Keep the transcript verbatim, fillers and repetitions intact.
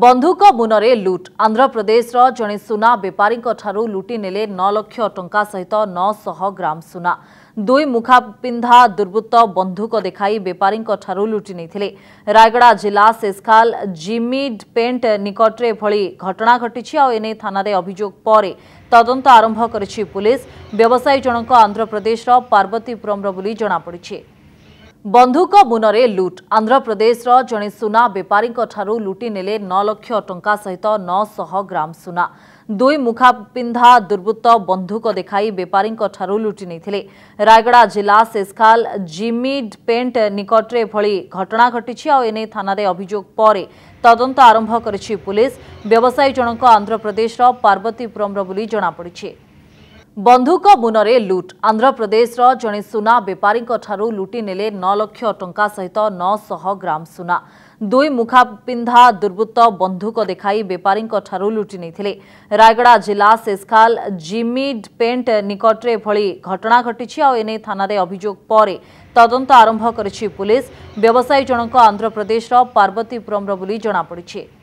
बंधुक मुनरे लुट। आंध्र प्रदेश जणे सुना बेपारी लुटि नेले नौ लाख टंका सहित नौ सौ ग्राम सुना। दुई मुखा पिंधा दुर्बृत्त बंधुक देखाई बेपारी लुटि नेथिले। रायगड़ा जिला सेसखाल जिमिड पेंट निकट भली घटना घटी आ एने थाना रे अभियोग परे तदंत आरंभ करिछि पुलिस। व्यवसायी जनक आंध्र प्रदेश पार्वतीपुरम बोली जना पड़िछि। बंधुक मुनरे लुट। आंध्र प्रदेश जणे सुना बेपारी लुटि नेले नौ लाख टंका सहित नौ सौ ग्राम सुना। दुई मुखा पिंधा दुर्बृत्त बंधुक देखाई बेपारी लुटि नेथिले। रायगड़ा जिला सेसखाल जिमिड पेंट निकट भली घटना घटी आ एने थाना रे अभियोग परे तदंत आरंभ करिछि पुलिस। व्यवसायी जनक आंध्र प्रदेश पार्वतीपुरम बोली जना पड़िछि। बंधुक मुनरे लुट। आंध्र प्रदेश जणे सुना बेपारी लुटि नेले नौ लाख टंका सहित नौ सौ ग्राम सुना। दुई मुखा पिंधा दुर्बृत्त बंधुक देखाई बेपारी लुटि नेथिले। रायगड़ा जिला सेसखाल जिमिड पेंट निकट भली घटना घटी आ एने थाना रे अभियोग परे तदंत आरंभ करिछि पुलिस। व्यवसायी जनक आंध्र प्रदेश पार्वतीपुरम बोली जना पड़िछि।